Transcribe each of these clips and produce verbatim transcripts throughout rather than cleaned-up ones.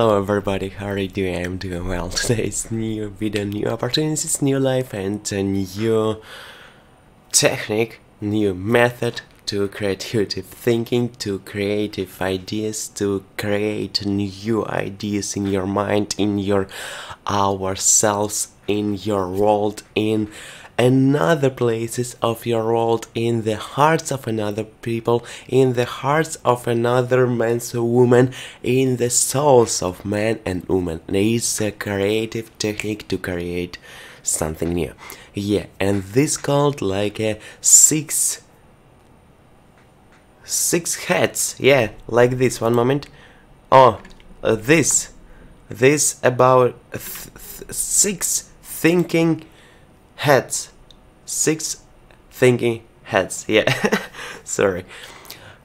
Hello everybody, how are you doing? I'm doing well. Today's new video, new opportunities, new life and a new technique, new method to creative thinking, to creative ideas, to create new ideas in your mind, in your ourselves, in your world, in another places of your world, in the hearts of another people, in the hearts of another man's woman, in the souls of man and woman. It's a creative technique to create something new. Yeah, and this called like a six six hats. Yeah, like this. One moment. Oh, uh, this this about th th six thinking hats. Six thinking hats, yeah. Sorry.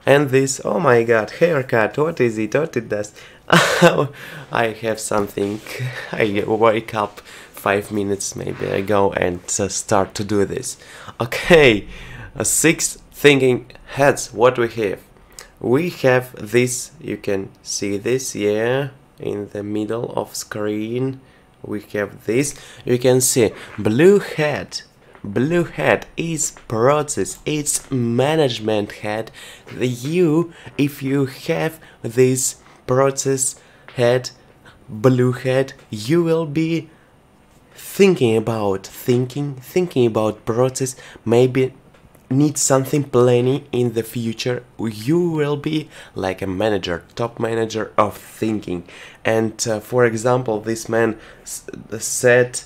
And this, oh my god, haircut, what is it, what it does? I have something, I wake up five minutes maybe ago and uh, start to do this. Okay, uh, six thinking hats, what we have? We have this, you can see this, yeah, in the middle of screen. We have this, you can see blue hat. Blue hat is process, it's management hat. You, if you have this process hat, blue hat, you will be thinking about thinking, thinking about process, maybe need something planning in the future. You will be like a manager, top manager of thinking. And uh, for example, this man s set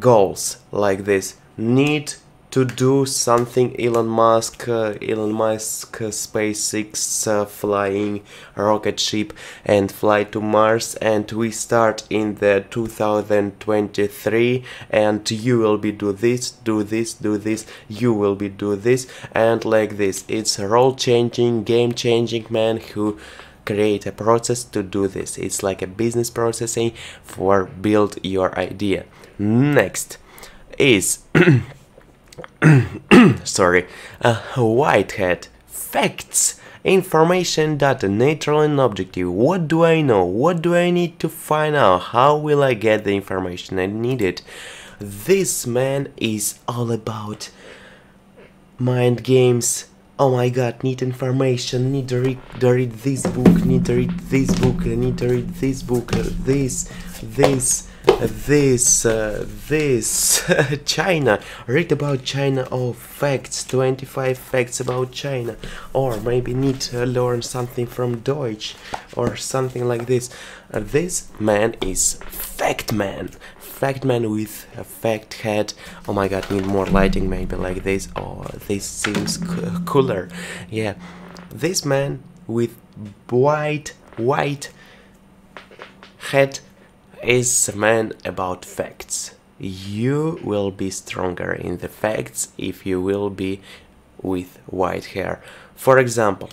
goals like this, need to do something. Elon Musk, uh, Elon Musk, uh, SpaceX uh, flying rocket ship and fly to Mars, and we start in the two thousand twenty-three, and you will be do this, do this, do this, you will be do this, and like this. It's a role-changing, game-changing man who create a process to do this. It's like a business processing for build your idea. Next is... Sorry, uh, white hat, facts, information, data, neutral and objective. What do I know? What do I need to find out? How will I get the information I need it? This man is all about mind games. Oh my god, need information, need to read, to read this book, need to read this book, need to read this book, this, this. This, uh, this, China, read about China, oh, facts, twenty-five facts about China, or maybe need to learn something from Deutsch, or something like this. Uh, this man is fact man, fact man with a fact hat. Oh my god, need more lighting, maybe like this, or oh, this seems cooler, yeah. This man with white, white hat is a man about facts. You will be stronger in the facts if you will be with white hair. For example,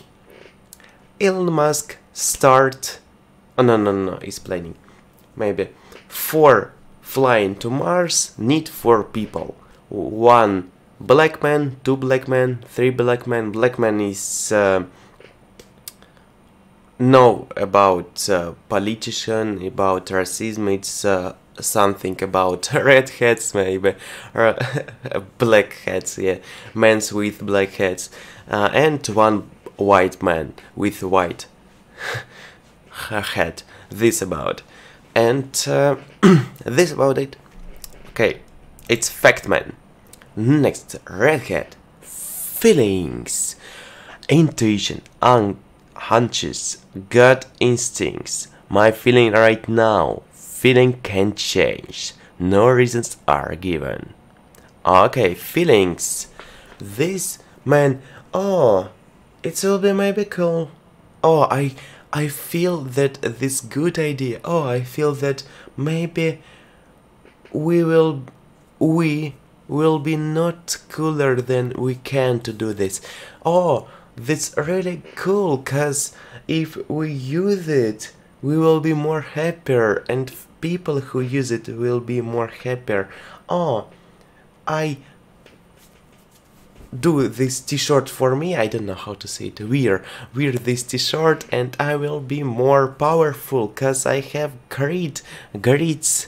Elon Musk start... Oh, no, no, no, he's planning. Maybe for flying to Mars need four people. One black man, two black men, three black men. Black man is... Uh, know about uh, politician, about racism, it's uh, something about red hats maybe, or black hats, yeah, men's with black hats, uh, and one white man with white hat, this about, and uh, this about it. Okay, it's fact man. Next, red hat, feelings, intuition, and hunches, gut instincts, my feeling right now, feeling can change, no reasons are given. Okay, feelings, this man, oh, it will be maybe cool, oh, I, I feel that this good idea, oh, I feel that maybe we will, we will be not cooler than we can to do this, oh, that's really cool, cause if we use it, we will be more happier, and people who use it will be more happier. Oh, I do this t-shirt for me, I don't know how to say it, wear, wear this t-shirt and I will be more powerful, cause I have great, great,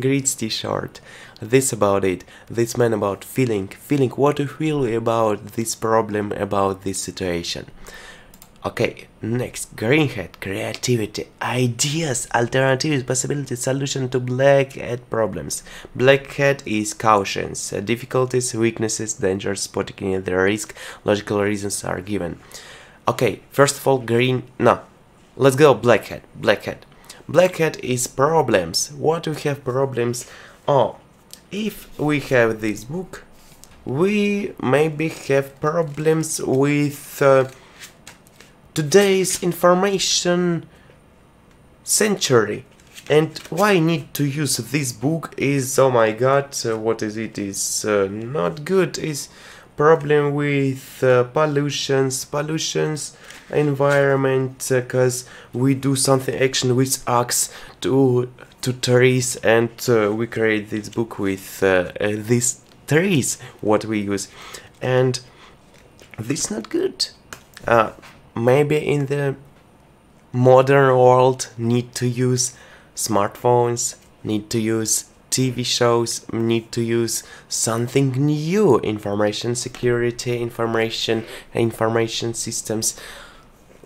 great t-shirt. This about it, this man about feeling, feeling what you feel about this problem, about this situation. Okay, next, green hat, creativity, ideas, alternatives, possibilities, solution to black hat problems. Black hat is cautions, difficulties, weaknesses, dangers, spotting the risk, logical reasons are given. Okay, first of all, green, no, let's go black hat, black hat. Black hat is problems, what we have problems, oh, if we have this book, we maybe have problems with... Uh, today's information century, and why need to use this book is, oh my god, uh, what is it, is uh, not good, is problem with uh, pollutions, pollutions, environment, uh, cause we do something action with axe to, to trees, and uh, we create this book with uh, uh, these trees, what we use, and this not good. Uh, Maybe in the modern world need to use smartphones, need to use T V shows, need to use something new, information security, information, information systems,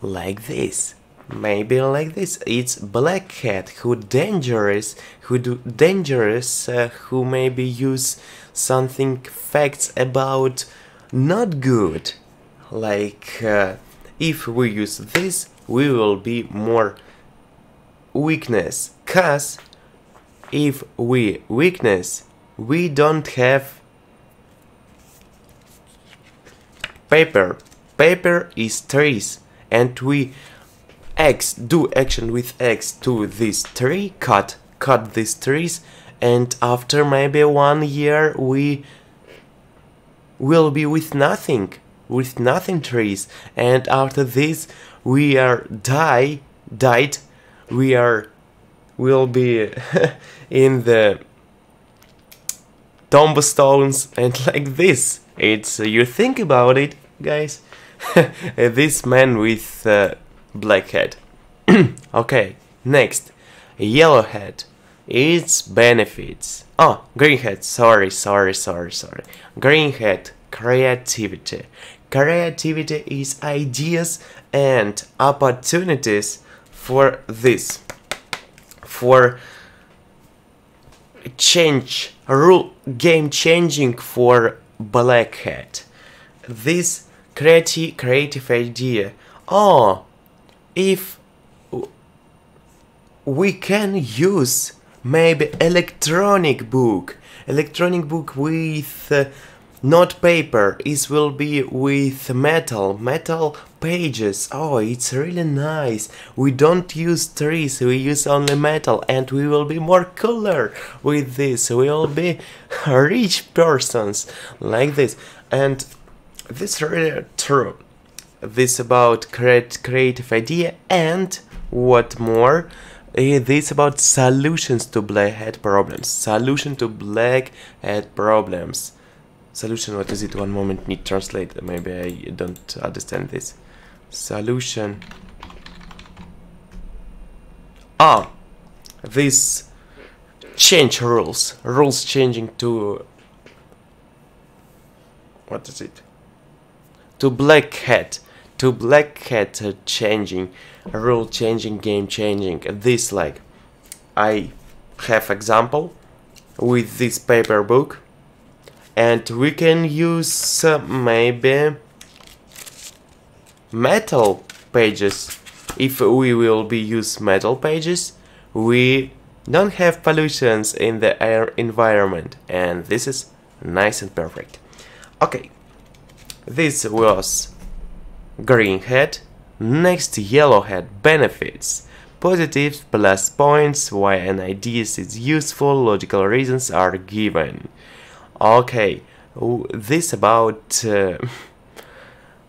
like this. Maybe like this. It's black hat who dangerous, who do dangerous, uh, who maybe use something facts about not good, like. Uh, If we use this, we will be more weakness, cause if we weakness, we don't have paper. Paper is trees, and we X do action with X to this tree, cut, cut these trees, and after maybe one year we will be with nothing. With nothing trees, and after this we are die died we are will be in the tombstones and like this. It's you think about it, guys. This man with uh, black hat. Okay, next, yellow hat. Its benefits. Oh, green hat. Sorry, sorry, sorry, sorry. Green hat. Creativity. Creativity is ideas and opportunities for this, for change, rule, game changing for black hat. This creative, creative idea. Oh, if we can use maybe electronic book, electronic book with. Uh, Not paper, it will be with metal, metal pages. Oh, it's really nice. We don't use trees, we use only metal, and we will be more cooler with this. We will be rich persons like this. And this really true. This about create creative idea, and what more? This about solutions to black hat problems. Solution to black hat problems. Solution, what is it? One moment, need translate. Maybe I don't understand this. Solution. Ah, this change rules. Rules changing to... What is it? To black hat. To black hat changing. Rule changing, game changing. This like... I have example with this paper book. And we can use uh, maybe metal pages. If we will be use metal pages, we don't have pollutions in the air environment, and this is nice and perfect. Okay, this was green hat. Next, yellow hat, benefits. Positives, plus points, why an idea is useful, logical reasons are given. Okay, this about uh,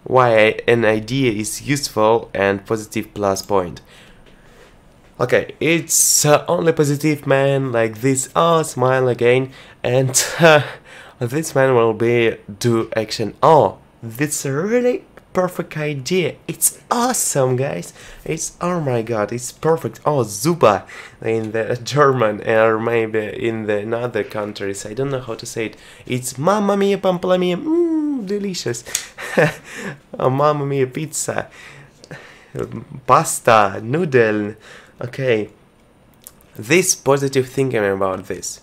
why an idea is useful and positive plus point. Okay, it's uh, only positive man like this. Oh, smile again. And uh, this man will be do action. Oh, that's a really perfect idea. It's awesome, guys. It's, oh my god, it's perfect. Oh, Zuba in the German, or maybe in the other countries, I don't know how to say it. It's mamma mia, pampla mia, mmm, delicious. Oh, mamma mia, pizza, pasta, noodle. Okay, this positive thinking about this.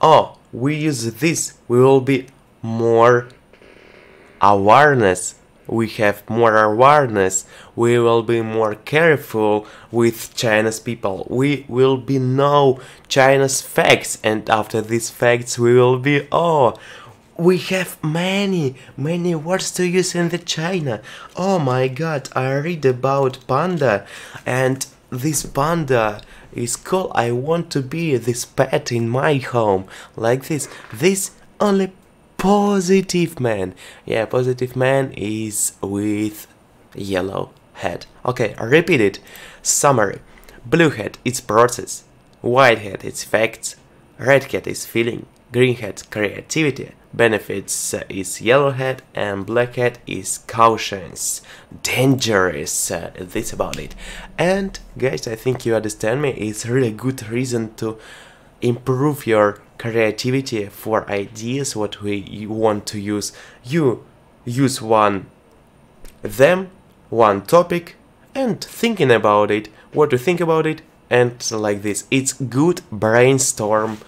Oh, we use this, we will be more awareness. We have more awareness, we will be more careful with China's people, we will be know China's facts, and after these facts we will be, oh, we have many, many words to use in the China. Oh my god, I read about panda, and this panda is cool, I want to be this pet in my home, like this. This only positive man. Yeah, positive man is with yellow head. Okay, I repeat it. Summary. Blue head, it's process. White head, it's facts. Red head is feeling. Green head, creativity. Benefits uh, is yellow head. And black head is cautions. Dangerous. Uh, this about it. And guys, I think you understand me. It's really good reason to improve your creativity for ideas what we you want to use. You use one them one topic and thinking about it, what to think about it, and like this. It's good brainstorm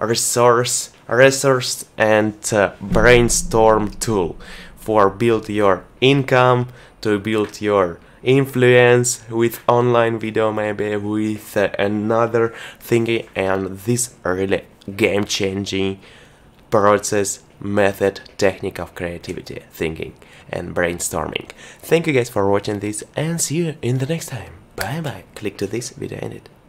resource resource and uh, brainstorm tool for build your income, to build your influence with online video, maybe with uh, another thinking. And this really game-changing process, method, technique of creativity, thinking and brainstorming. Thank you guys for watching this, and see you in the next time. Bye bye. Click to this video and it.